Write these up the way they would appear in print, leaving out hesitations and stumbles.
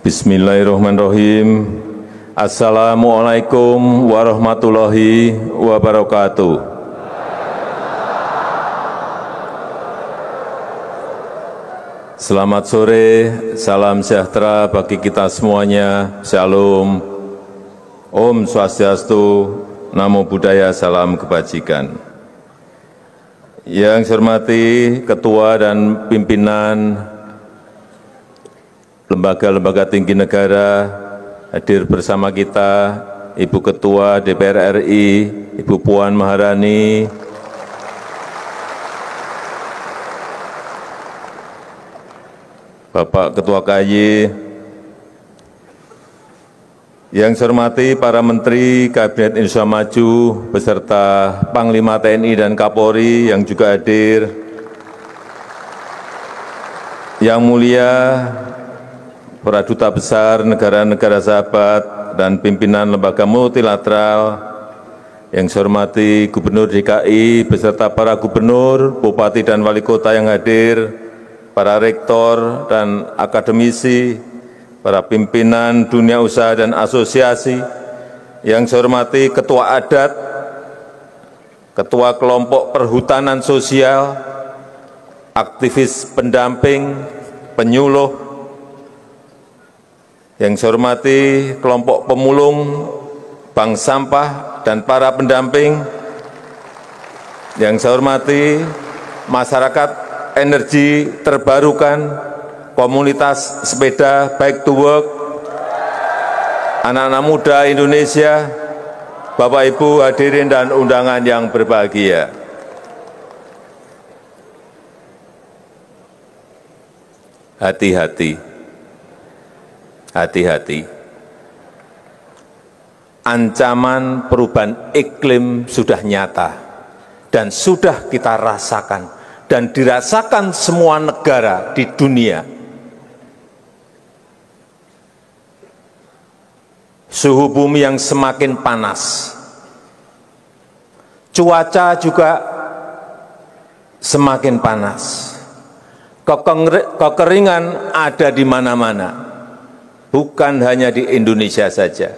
Bismillahirrahmanirrahim. Assalamualaikum warahmatullahi wabarakatuh. Selamat sore, salam sejahtera bagi kita semuanya. Shalom, Om Swastiastu, Namo Buddhaya, salam kebajikan. Yang saya hormati Ketua dan pimpinan lembaga-lembaga tinggi negara, hadir bersama kita Ibu Ketua DPR RI, Ibu Puan Maharani, Bapak Ketua KY, yang saya hormati para Menteri Kabinet Indonesia Maju, beserta Panglima TNI dan Kapolri yang juga hadir, yang mulia para Duta Besar negara-negara sahabat dan pimpinan lembaga multilateral, yang saya hormati Gubernur DKI, beserta para Gubernur, Bupati dan Wali Kota yang hadir, para rektor dan akademisi, para pimpinan dunia usaha dan asosiasi, yang saya hormati Ketua Adat, Ketua Kelompok Perhutanan Sosial, aktivis pendamping, penyuluh, yang saya hormati Kelompok Pemulung, Bank Sampah, dan para pendamping, yang saya hormati masyarakat energi terbarukan, komunitas sepeda bike to work, anak-anak muda Indonesia, Bapak Ibu hadirin dan undangan yang berbahagia. Hati-hati, hati-hati. Ancaman perubahan iklim sudah nyata dan sudah kita rasakan dan dirasakan semua negara di dunia. Suhu bumi yang semakin panas, cuaca juga semakin panas, kekeringan ada di mana-mana, bukan hanya di Indonesia saja.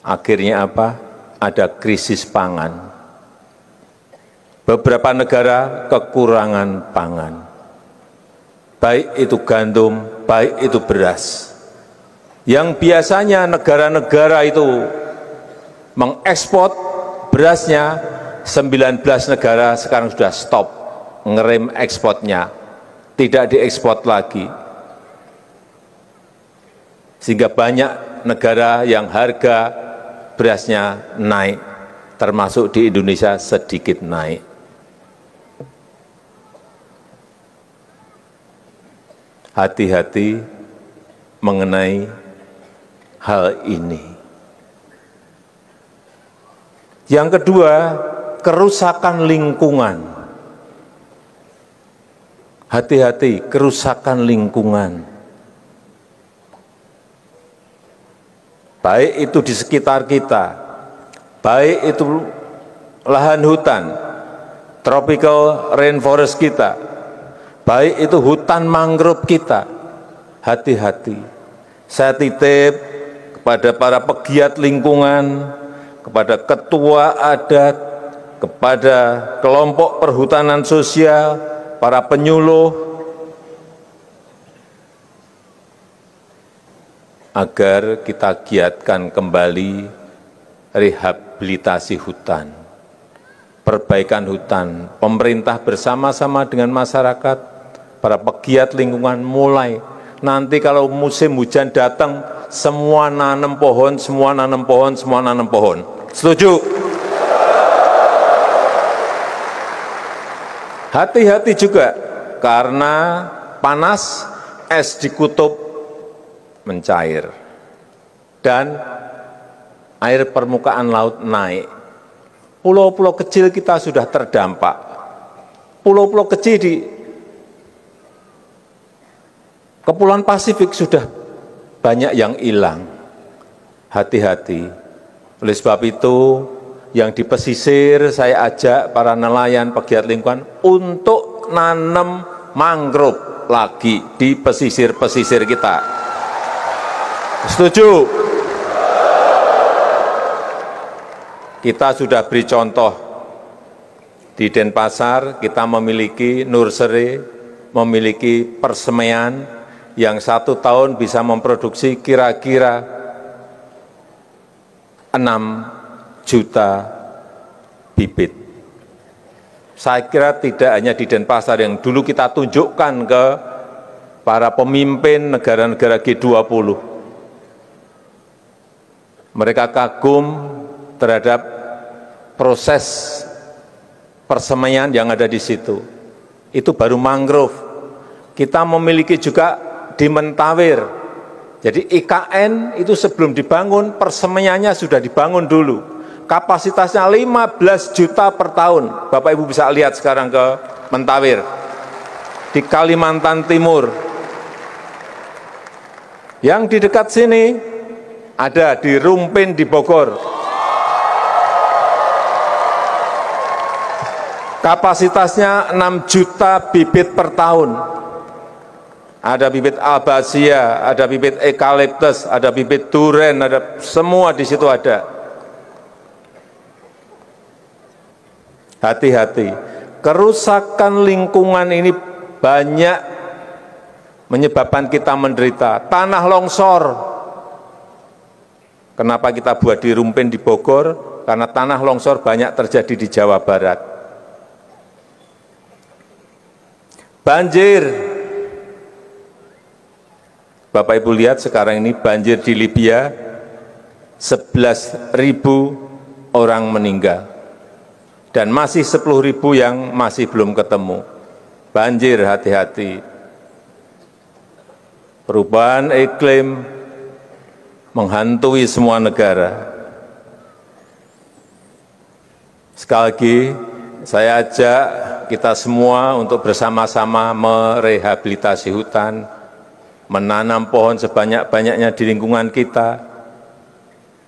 Akhirnya apa? Ada krisis pangan. Beberapa negara kekurangan pangan, baik itu gandum, baik itu beras. Yang biasanya negara-negara itu mengekspor berasnya, 19 negara sekarang sudah stop, ngerem ekspornya, tidak diekspor lagi. Sehingga banyak negara yang harga berasnya naik, termasuk di Indonesia sedikit naik. Hati-hati mengenai hal ini. Yang kedua, kerusakan lingkungan. Hati-hati, kerusakan lingkungan. Baik itu di sekitar kita, baik itu lahan hutan, tropical rainforest kita, baik itu hutan mangrove kita, hati-hati. Saya titip kepada para pegiat lingkungan, kepada ketua adat, kepada kelompok perhutanan sosial, para penyuluh, agar kita giatkan kembali rehabilitasi hutan, perbaikan hutan. Pemerintah bersama-sama dengan masyarakat, para pegiat lingkungan mulai. Nanti kalau musim hujan datang, semua nanam pohon, semua nanam pohon, semua nanam pohon. Setuju? Hati-hati juga, karena panas, es di kutub mencair dan air permukaan laut naik. Pulau-pulau kecil kita sudah terdampak. Pulau-pulau kecil di Kepulauan Pasifik sudah banyak yang hilang. Hati-hati. Oleh sebab itu, yang di pesisir saya ajak para nelayan pegiat lingkungan untuk nanam mangrove lagi di pesisir-pesisir kita. Setuju? Kita sudah beri contoh di Denpasar, kita memiliki nursery, memiliki persemaian yang 1 tahun bisa memproduksi kira-kira 6 juta bibit. Saya kira tidak hanya di Denpasar, yang dulu kita tunjukkan ke para pemimpin negara-negara G20. Mereka kagum terhadap proses persemaian yang ada di situ. Itu baru mangrove. Kita memiliki juga di Mentawir. Jadi IKN itu sebelum dibangun, persemaiannya sudah dibangun dulu. Kapasitasnya 15 juta per tahun. Bapak-Ibu bisa lihat sekarang ke Mentawir. Di Kalimantan Timur. Yang di dekat sini, ada di Rumpin di Bogor. Kapasitasnya 6 juta bibit per tahun. Ada bibit albasia, ada bibit eukaliptus, ada bibit durian, ada semua di situ ada. Hati-hati. Kerusakan lingkungan ini banyak menyebabkan kita menderita. Tanah longsor. Kenapa kita buat di Rumpin di Bogor? Karena tanah longsor banyak terjadi di Jawa Barat. Banjir. Bapak Ibu lihat sekarang ini banjir di Libya, 11.000 orang meninggal. Dan masih 10.000 yang masih belum ketemu. Banjir, hati-hati. Perubahan iklim menghantui semua negara. Sekali lagi, saya ajak kita semua untuk bersama-sama merehabilitasi hutan, menanam pohon sebanyak-banyaknya di lingkungan kita,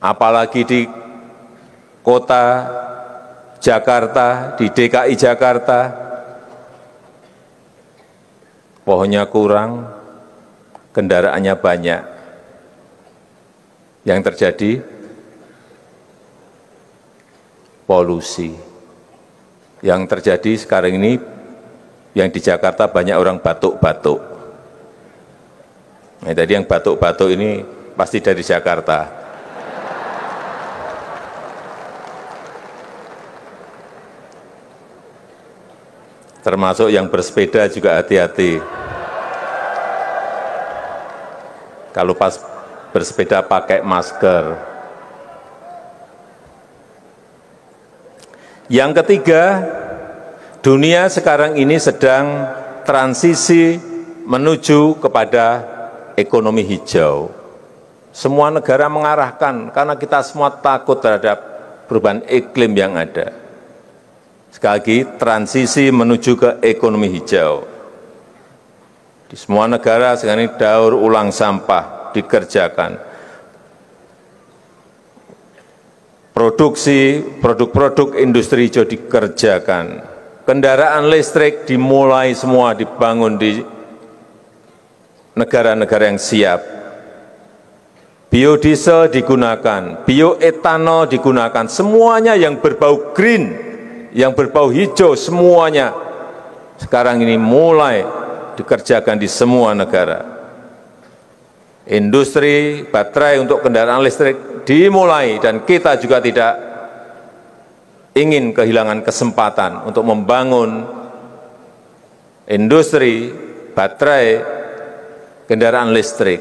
apalagi di kota Jakarta, di DKI Jakarta, pohonnya kurang, kendaraannya banyak. Yang terjadi polusi. Yang terjadi sekarang ini, yang di Jakarta banyak orang batuk-batuk. Nah, tadi yang batuk-batuk ini pasti dari Jakarta. Termasuk yang bersepeda juga hati-hati. Kalau pas bersepeda pakai masker. Yang ketiga, dunia sekarang ini sedang transisi menuju kepada ekonomi hijau. Semua negara mengarahkan, karena kita semua takut terhadap perubahan iklim yang ada. Sekali lagi, transisi menuju ke ekonomi hijau. Di semua negara sekarang ini daur ulang sampah dikerjakan. Produksi produk-produk industri hijau dikerjakan. Kendaraan listrik dimulai semua dibangun di negara-negara yang siap. Biodiesel digunakan, bioetanol digunakan, semuanya yang berbau green, yang berbau hijau, semuanya sekarang ini mulai dikerjakan di semua negara. Industri baterai untuk kendaraan listrik dimulai, dan kita juga tidak ingin kehilangan kesempatan untuk membangun industri baterai kendaraan listrik.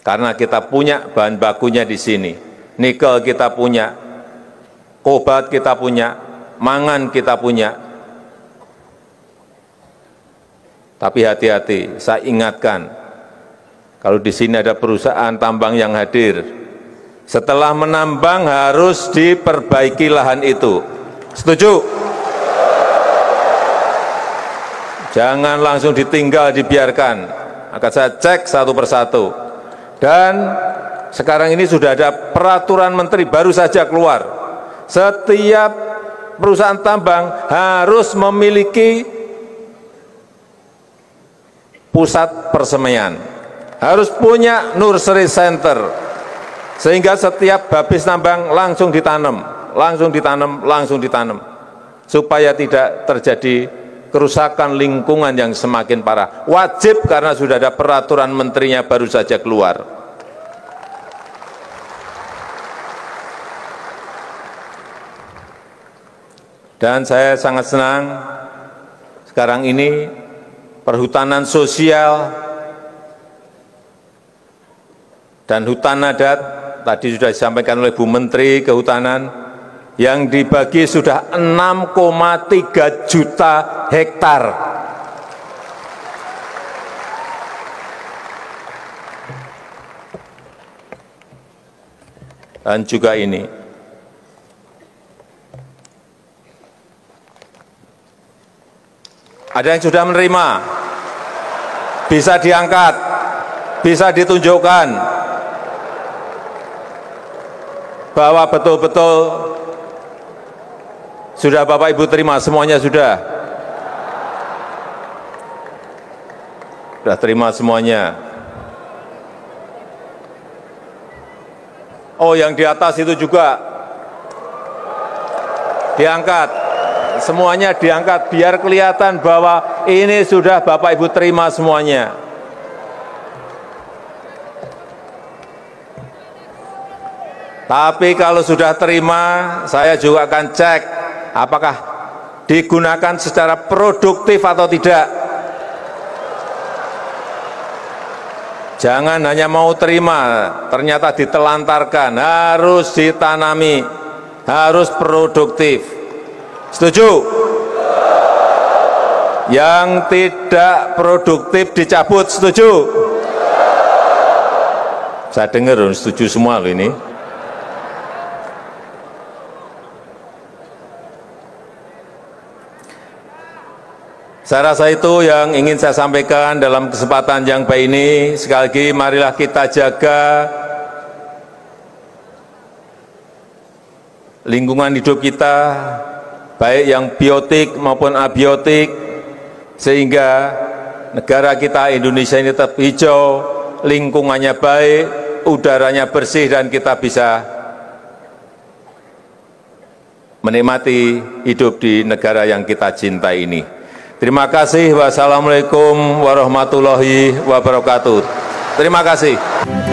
Karena kita punya bahan bakunya di sini. Nikel kita punya, kobalt kita punya, mangan kita punya. Tapi hati-hati, saya ingatkan, kalau di sini ada perusahaan tambang yang hadir, setelah menambang harus diperbaiki lahan itu. Setuju? Jangan langsung ditinggal, dibiarkan. Akan saya cek satu persatu. Dan sekarang ini sudah ada peraturan menteri baru saja keluar. Setiap perusahaan tambang harus memiliki pusat persemaian. harus punya nursery center, sehingga setiap habis nambang langsung ditanam, langsung ditanam, langsung ditanam, supaya tidak terjadi kerusakan lingkungan yang semakin parah. Wajib, karena sudah ada peraturan menterinya baru saja keluar. Dan saya sangat senang sekarang ini perhutanan sosial dan hutan adat, tadi sudah disampaikan oleh Bu Menteri Kehutanan, yang dibagi sudah 6,3 juta hektar. Dan juga ini, ada yang sudah menerima, bisa diangkat, bisa ditunjukkan bahwa betul-betul sudah Bapak Ibu terima, semuanya sudah terima semuanya. Oh, yang di atas itu juga diangkat. Semuanya diangkat biar kelihatan bahwa ini sudah Bapak Ibu terima semuanya. Tapi kalau sudah terima, saya juga akan cek apakah digunakan secara produktif atau tidak. Jangan hanya mau terima, ternyata ditelantarkan, harus ditanami, harus produktif. Setuju? Yang tidak produktif dicabut, setuju? Saya dengar setuju semua loh ini. Saya rasa itu yang ingin saya sampaikan dalam kesempatan yang baik ini. Sekali lagi, marilah kita jaga lingkungan hidup kita, baik yang biotik maupun abiotik, sehingga negara kita Indonesia ini tetap hijau, lingkungannya baik, udaranya bersih, dan kita bisa menikmati hidup di negara yang kita cintai ini. Terima kasih. Wassalamualaikum warahmatullahi wabarakatuh. Terima kasih.